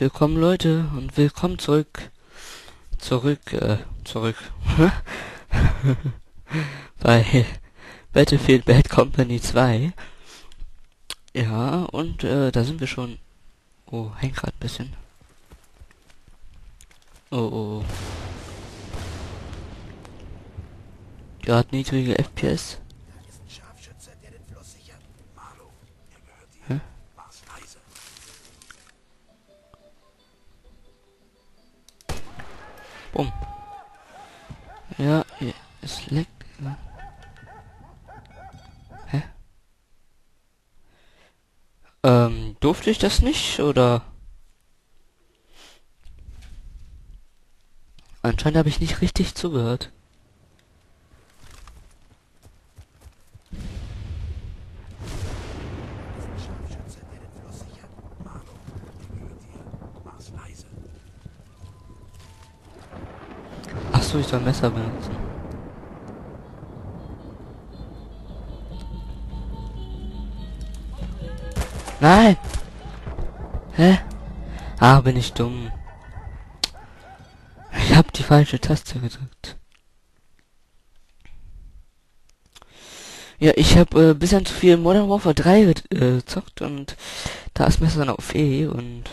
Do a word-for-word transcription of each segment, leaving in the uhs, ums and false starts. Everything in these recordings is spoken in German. willkommen Leute und willkommen zurück, zurück, äh, zurück, bei Battlefield Bad Company zwei, ja, und äh, da sind wir schon, oh, hängt gerade ein bisschen, oh, oh, oh, gerade niedrige F P S, um. Ja, ja, es leckt. Ja. Hä? Ähm, durfte ich das nicht, oder? Anscheinend habe ich nicht richtig zugehört. Achso, ich soll Messer benutzen. Nein! Hä? Ah, bin ich dumm. Ich hab die falsche Taste gedrückt. Ja, ich hab äh, bisschen zu viel Modern Warfare drei gezockt äh, und da ist Messer dann auf E und...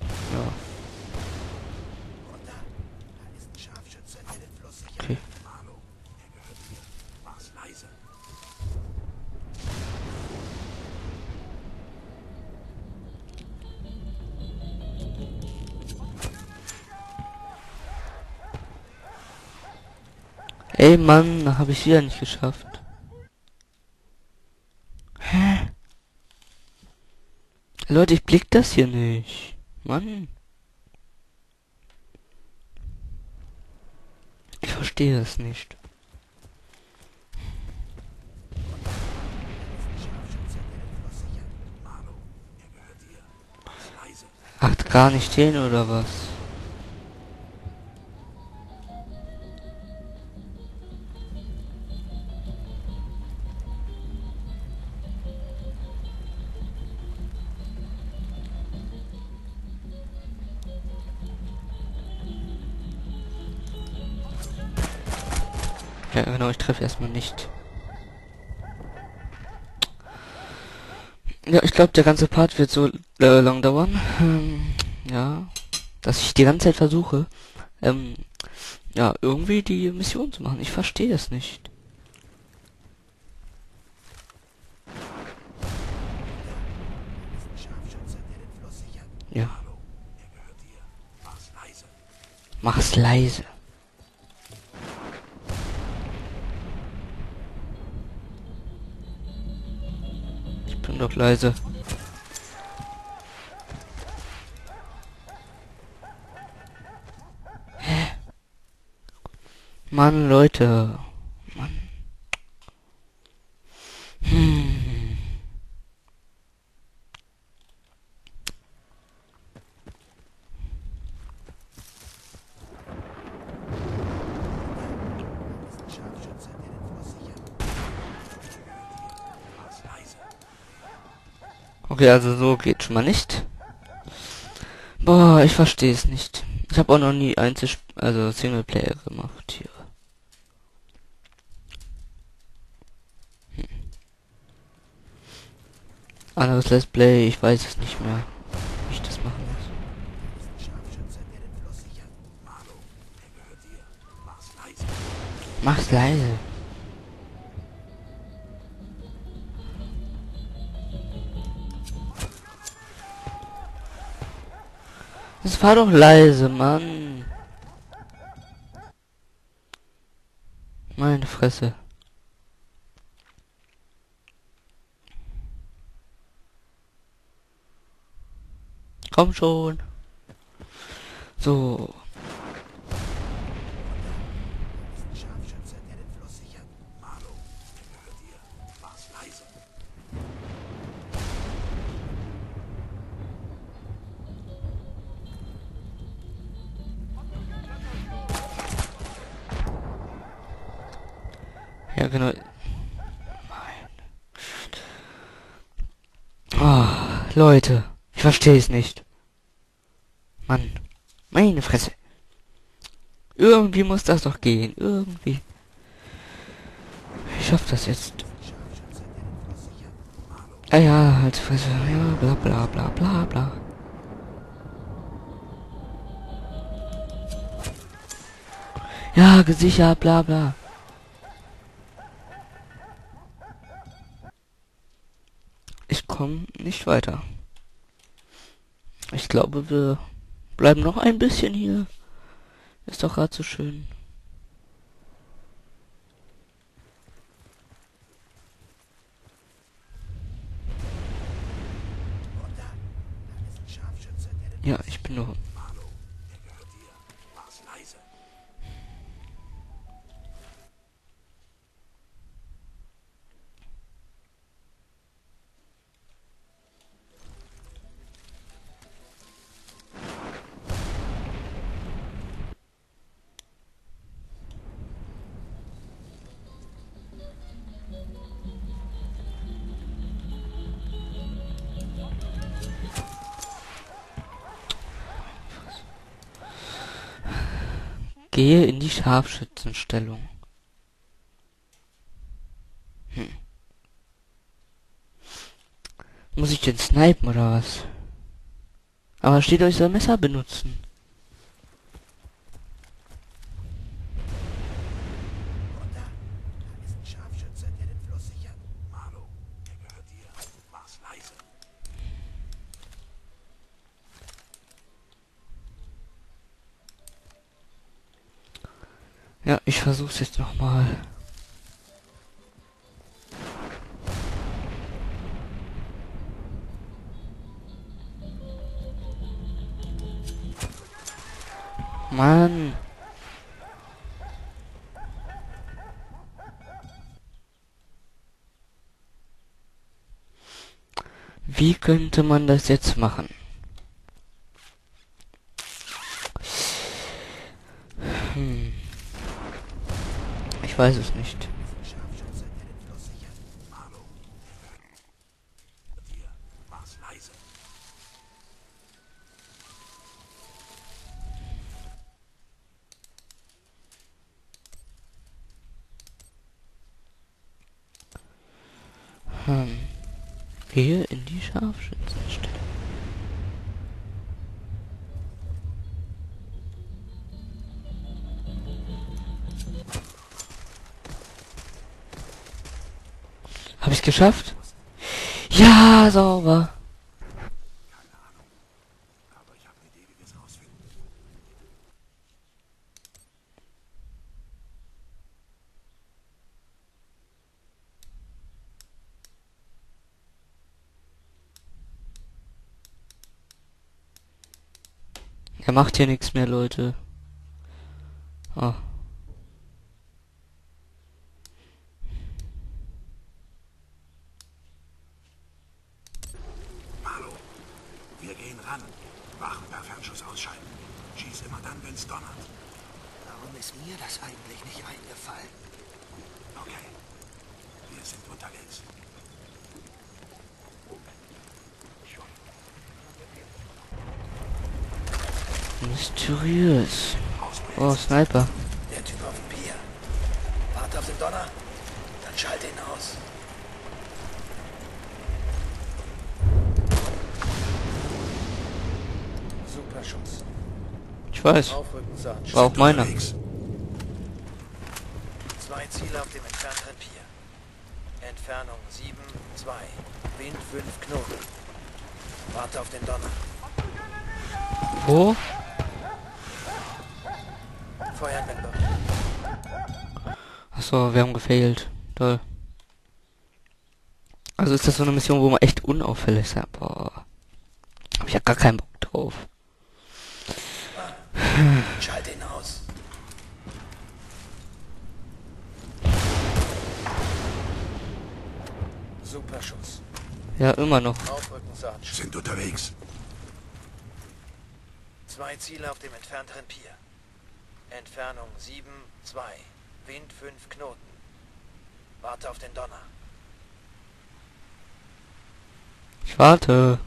Ja. Ey Mann, habe ich wieder nicht geschafft. Hä? Leute, ich blick das hier nicht. Mann. Ich verstehe das nicht. Ach, gar nicht stehen oder was? Ja, genau, ich treffe erstmal nicht. Ja, ich glaube, der ganze Part wird so äh, lang dauern. Ähm, ja, dass ich die ganze Zeit versuche, ähm, ja, irgendwie die Mission zu machen. Ich verstehe das nicht. Ja. Mach's leise. Doch leise. Hä? Mann, Leute. Mann. Hm. Okay, also so geht's schon mal nicht. Boah, ich verstehe es nicht. Ich habe auch noch nie einzel, also Singleplayer gemacht hier. Hm. Anderes Let's Play, ich weiß es nicht mehr, wie ich das machen muss. Mach's leise. Das war doch leise, Mann. Meine Fresse. Komm schon. So. Ja, genau. Nein. Oh, Leute, ich verstehe es nicht. Mann, meine Fresse. Irgendwie muss das doch gehen, irgendwie. Ich schaff das jetzt. Ja, ja, halt Fresse, ja, bla bla bla bla bla. Ja, gesichert, bla bla. Ich komme nicht weiter. Ich glaube, wir bleiben noch ein bisschen hier. Ist doch gerade so schön. Ja, ich bin noch. Gehe in die Scharfschützenstellung. Hm. Muss ich den snipen oder was? Aber steht, euch soll Messer benutzen. Ja, ich versuch's jetzt nochmal. Mann. Wie könnte man das jetzt machen? Hm. Ich weiß es nicht. Hm. Gehe in die Scharfschützenstelle. Habe ich geschafft? Ja, sauber. Keine Ahnung, aber ich habe eine Idee, wie wir es rausfinden. Er macht hier nichts mehr, Leute. Oh. Wachen per Fernschuss ausschalten. Schieß immer dann, wenn's donnert. Warum ist mir das eigentlich nicht eingefallen? Okay. Wir sind unterwegs. Mysteriös. Oh, Sniper. Der Typ auf dem Pier. Warte auf den Donner, dann schalte ihn aus. Ich weiß. War auch meiner. Zwei Ziele auf dem entfernteren Pier. Entfernung sieben, zwei. Wind fünf Knoten. Warte auf den Donner. Wo? Feuermelder. Achso, wir haben gefailt. Toll. Also ist das so eine Mission, wo man echt unauffällig ist. Boah. Hab ich ja gar keinen Bock drauf. Schalte ihn aus. Super Schuss. Ja, immer noch. Sind unterwegs. Zwei Ziele auf dem entfernteren Pier. Entfernung sieben, zwei. Wind fünf Knoten. Warte auf den Donner. Ich warte.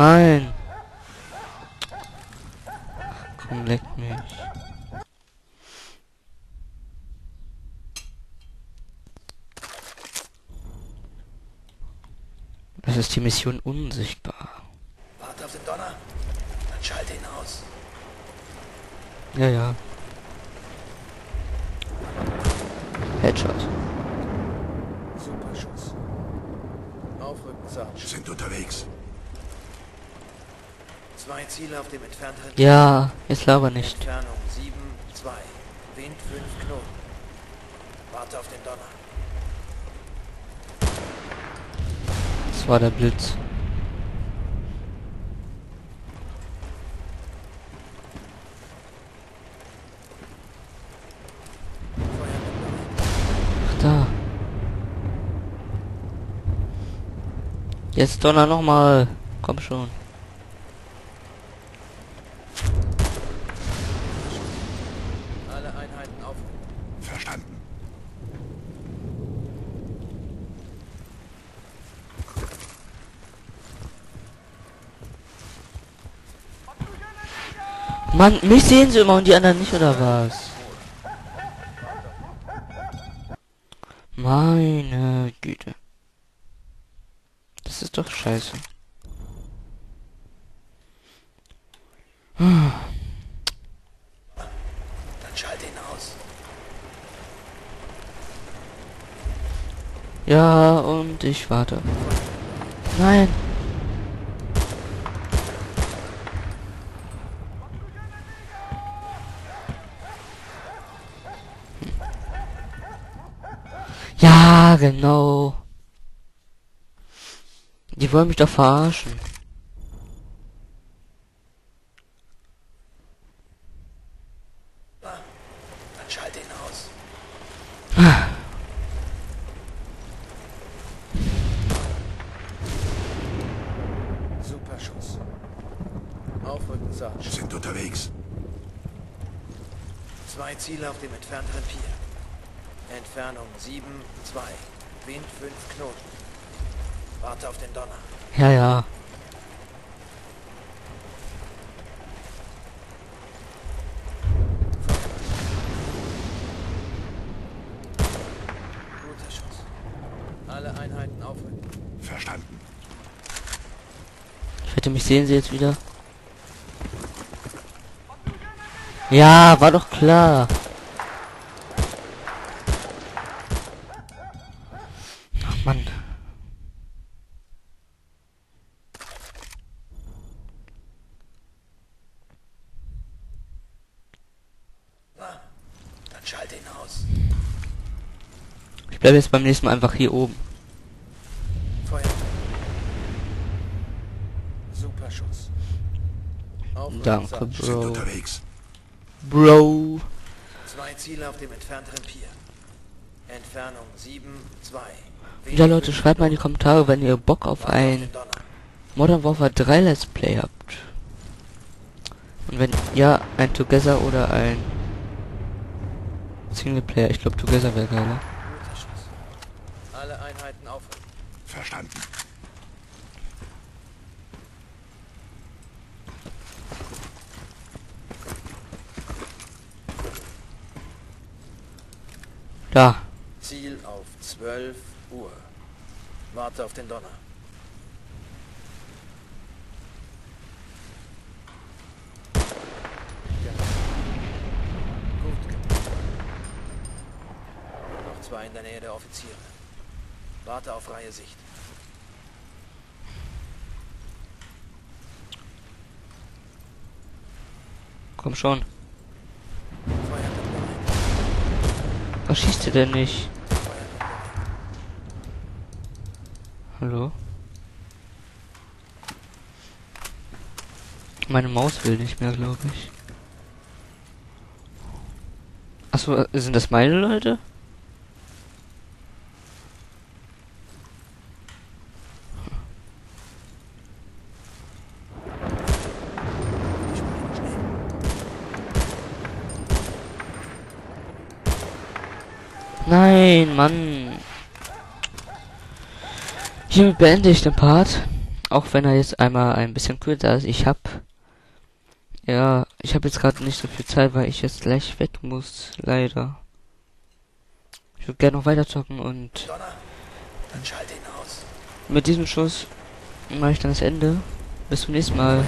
Nein! Komm, leck mich. Das ist die Mission unsichtbar. Warte auf den Donner, dann schalte ihn aus. Ja, ja. Headshot. Super Schuss. Aufrücken, Sergeant. Sind unterwegs. Zwei Ziele auf dem entfernteren... Ja, jetzt laber nicht. Entfernung sieben, zwei. Wind fünf Knoten. Warte auf den Donner. Das war der Blitz. Ach, da. Jetzt Donner nochmal. Komm schon. Alle Einheiten auf. Verstanden. Mann, mich sehen sie immer und die anderen nicht, oder was? Meine Güte. Das ist doch scheiße. Dann schalte ihn aus. Ja, und ich warte. Nein. Ja, genau. Die wollen mich doch verarschen. Dann schalte ihn aus. Super Schuss. Aufrücken, Sergeant. Sind unterwegs. Zwei Ziele auf dem entfernteren Pier. Entfernung sieben, zwei. Wind fünf Knoten. Warte auf den Donner. Ja, ja. Guter Schuss. Alle Einheiten aufrücken. Verstanden. Ich hätte mich sehen sie jetzt wieder. Ja, war doch klar. Mann. Na, dann schalte ihn aus. Ich bleibe jetzt beim nächsten Mal einfach hier oben. Feuer. Super Schuss. Danke, Bro. Bro. Zwei Ziele auf dem entfernteren Pier. Entfernung sieben, zwei. Ja, Leute, schreibt mal in die Kommentare, wenn ihr Bock auf ein Modern Warfare drei Let's Play habt. Und wenn ja, ein Together oder ein Singleplayer. Ich glaube, Together wäre geiler. Alle Einheiten aufrücken. Verstanden. Da. Ziel auf zwölf Uhr. Warte auf den Donner. Ja. Gut. Noch zwei in der Nähe der Offiziere. Warte auf freie Sicht. Komm schon. Was schießt ihr denn nicht? Hallo? Meine Maus will nicht mehr, glaube ich. Achso, sind das meine Leute? Nein, Mann. Hier beende ich den Part. Auch wenn er jetzt einmal ein bisschen kürzer ist. Ich habe ja, ich habe jetzt gerade nicht so viel Zeit, weil ich jetzt gleich weg muss, leider. Ich würde gerne noch weiter zocken und Donner, dann schalte ihn aus. Mit diesem Schuss mache ich dann das Ende. Bis zum nächsten Mal.